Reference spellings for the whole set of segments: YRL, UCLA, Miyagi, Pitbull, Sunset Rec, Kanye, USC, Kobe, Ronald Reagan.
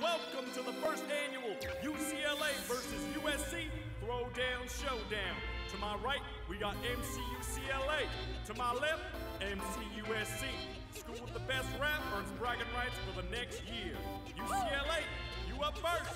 welcome to the first annual UCLA versus USC Throwdown Showdown. To my right, we got MC UCLA. To my left, MC USC. School with the best rap earns bragging rights for the next year. UCLA, you up first.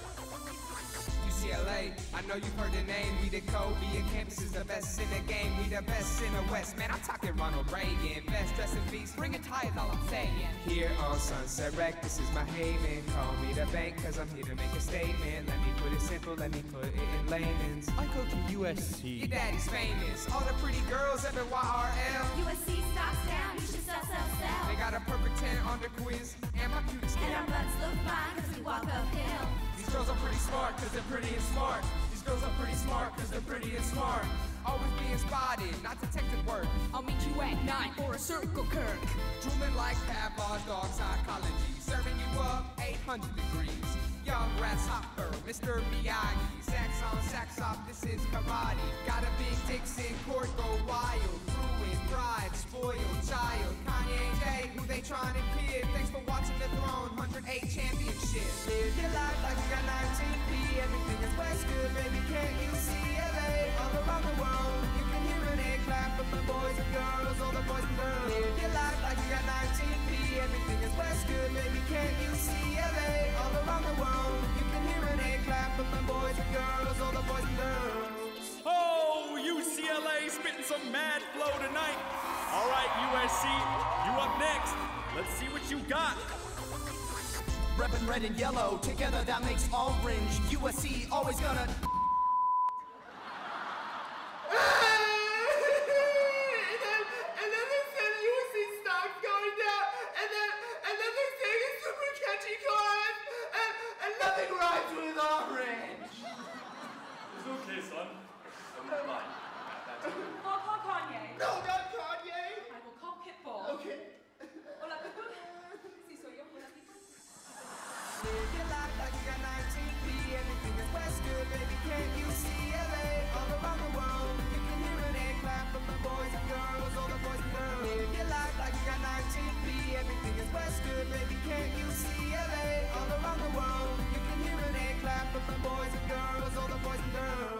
UCLA, I know you've heard the name. We the Kobe, and campus is the best in the game. We the best in the West, man. I'm talking Ronald Reagan. Best dress and beats, bring it tight, all I'm saying. Here on Sunset Rec, this is my haven. Call me the bank, cause I'm here to make a statement. Let me put it simple, let me put it in layman's. I go to USC. Your daddy's famous. All the pretty girls up at YRL. USC stocks down, you should sell, sell, sell. They got a perfect 10 on the quiz, and my cute skin. And our butts look fine, cause we walk uphill. These girls are pretty smart, cause they're pretty and smart. These girls are pretty smart, cause they're pretty and smart. Always being spotted, not detective work. I'll meet you at 9 or a circle Kirk. Drooling like Pavlov's dog psychology. Serving you up 800 degrees. Young grasshopper, Mr. Miyagi. Sax on, sax off, this is karate. Got a big Dixon court, go wild. Through and thrive, spoiled child. Kanye and Jay, who they trying to kid? Thanks for watching The Throne, 108 championship. Live your life like you got 19 feet. Everything is West good, baby, can't you see LA all around the world? You can hear an egg clap from the boys and girls, all the boys and girls. Live your life like you got 19 feet. Everything is West good, baby, can't you see LA all around the world? You can hear an egg clap from the boys and girls, all the boys and girls. Oh, UCLA spitting some mad flow tonight. All right, USC, you up next. Let's see what you got. Reppin' red and yellow, together that makes orange. USC always gonna... and then they said USC stock going down, and then they sang a super catchy chorus, and nothing rhymes with orange. It's okay, son. I'm fine. I'll call Kanye. No, not Kanye. I will call Pitbull. Okay. Hola, Pitbull. Si, soy yo. Hola, Pitbull. Live your life like you got 19 feet. Everything is West good, baby, can't you see LA all around the world? You can hear an egg clap from the boys and girls, all the boys and girls. Live your life like you got 19 feet. Everything is West good, baby, can't you see LA all around the world? You can hear an egg clap from the boys and girls, all the boys and girls.